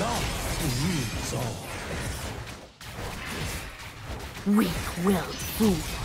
Love rules all. Weak-willed fools.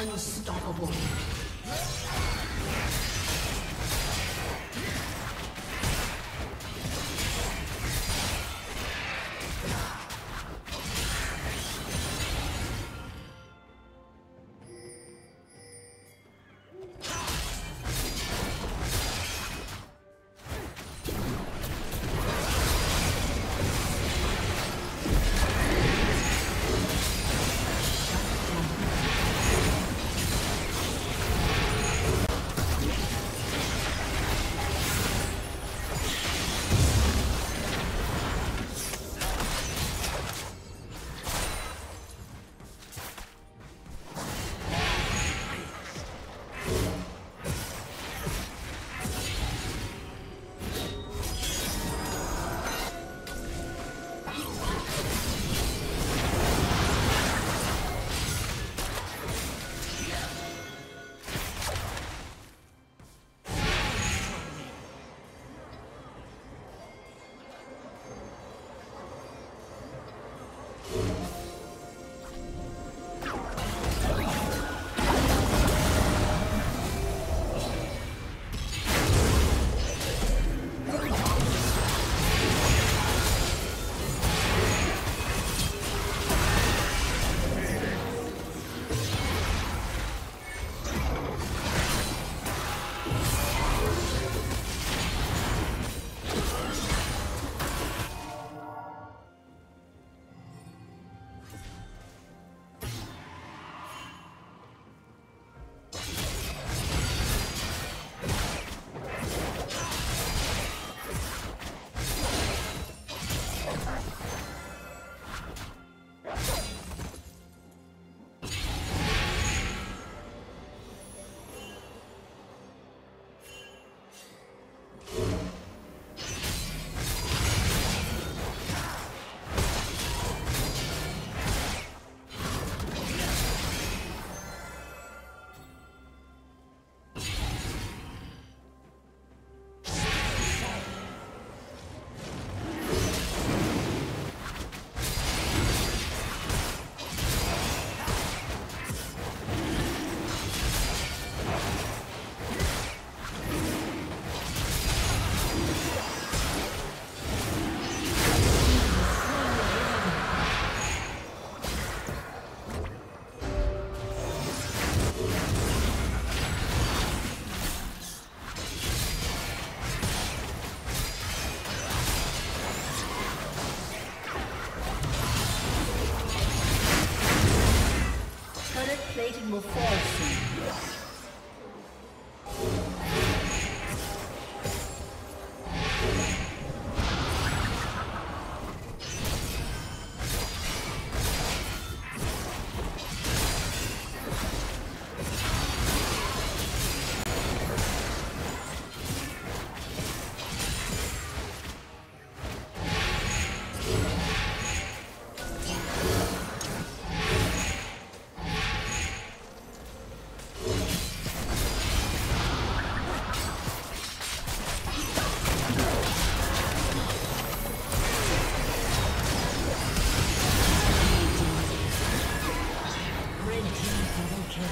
Unstoppable. Unstoppable. plating will fall soon.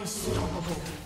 Unstoppable.